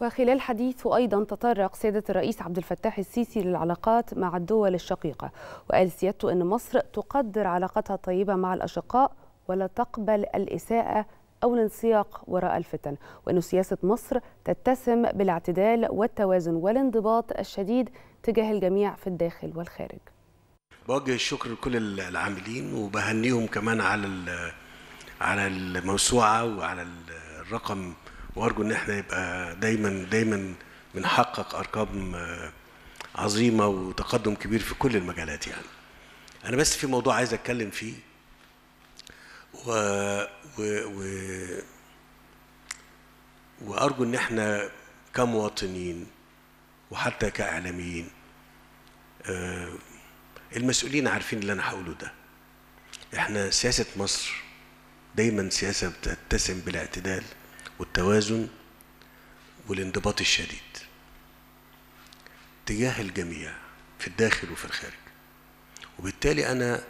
وخلال حديثه أيضا تطرق سيادة الرئيس عبد الفتاح السيسي للعلاقات مع الدول الشقيقة، وقال سيادته أن مصر تقدر علاقتها الطيبة مع الأشقاء ولا تقبل الإساءة أو الانسياق وراء الفتن، وأن سياسة مصر تتسم بالاعتدال والتوازن والانضباط الشديد تجاه الجميع في الداخل والخارج. بوجه الشكر لكل العاملين وبهنيهم كمان على الموسوعة وعلى الرقم، وارجو ان احنا يبقى دايما بنحقق ارقام عظيمه وتقدم كبير في كل المجالات. يعني انا بس في موضوع عايز اتكلم فيه وارجو ان احنا كمواطنين وحتى كاعلاميين المسؤولين عارفين اللي انا هقوله ده. احنا سياسه مصر دايما سياسه بتتسم بالاعتدال والتوازن والانضباط الشديد تجاه الجميع في الداخل وفي الخارج، وبالتالي أنا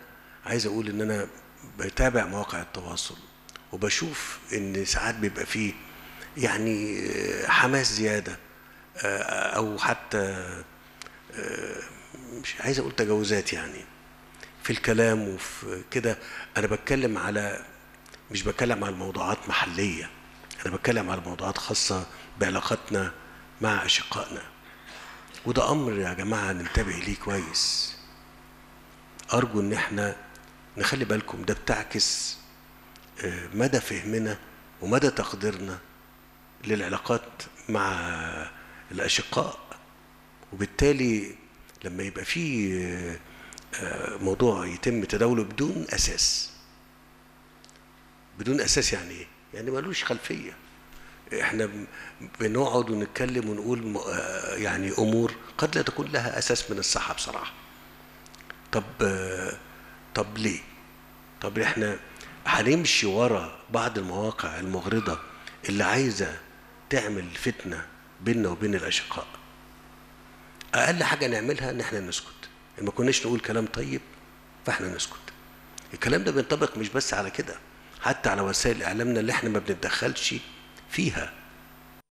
عايز أقول إن أنا بتابع مواقع التواصل وبشوف إن ساعات بيبقى فيه يعني حماس زيادة أو حتى مش عايز أقول تجاوزات يعني في الكلام وفي كده. أنا بتكلم على مش بتكلم على موضوعات محلية، أنا بتكلم على موضوعات خاصة بعلاقتنا مع أشقائنا، وده أمر يا جماعة ننتبه ليه كويس. أرجو إن إحنا نخلي بالكم ده بتعكس مدى فهمنا ومدى تقديرنا للعلاقات مع الأشقاء، وبالتالي لما يبقى فيه موضوع يتم تداوله بدون أساس. بدون أساس يعني إيه؟ يعني مالوش خلفيه. احنا بنقعد ونتكلم ونقول يعني امور قد لا تكون لها اساس من الصحه بصراحه. طب ليه؟ طب احنا هنمشي ورا بعض المواقع المغرضه اللي عايزه تعمل فتنه بيننا وبين الاشقاء. اقل حاجه نعملها ان احنا نسكت، ما كناش نقول كلام طيب فاحنا نسكت. الكلام ده بينطبق مش بس على كده، حتى على وسائل إعلامنا اللي احنا ما بنتدخلش فيها.